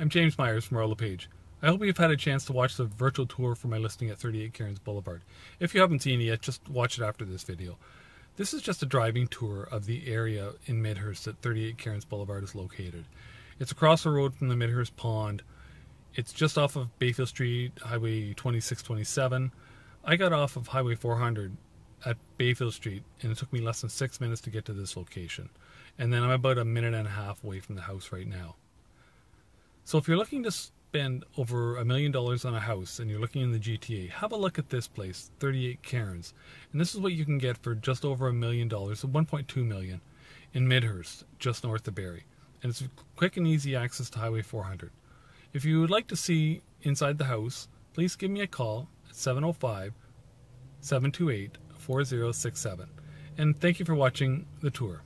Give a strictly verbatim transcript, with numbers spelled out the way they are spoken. I'm James Myers from Royal LePage. I hope you've had a chance to watch the virtual tour for my listing at thirty-eight Cairns Boulevard. If you haven't seen it yet, just watch it after this video. This is just a driving tour of the area in Midhurst that thirty-eight Cairns Boulevard is located. It's across the road from the Midhurst Pond. It's just off of Bayfield Street, Highway twenty-six twenty-seven. I got off of Highway four hundred at Bayfield Street, and it took me less than six minutes to get to this location. And then I'm about a minute and a half away from the house right now. So if you're looking to spend over a million dollars on a house and you're looking in the G T A, have a look at this place, thirty-eight Cairns. And this is what you can get for just over a million dollars, so one point two million, in Midhurst, just north of Barrie. And it's quick and easy access to Highway four hundred. If you would like to see inside the house, please give me a call at seven oh five, seven two eight, four oh six seven. And thank you for watching the tour.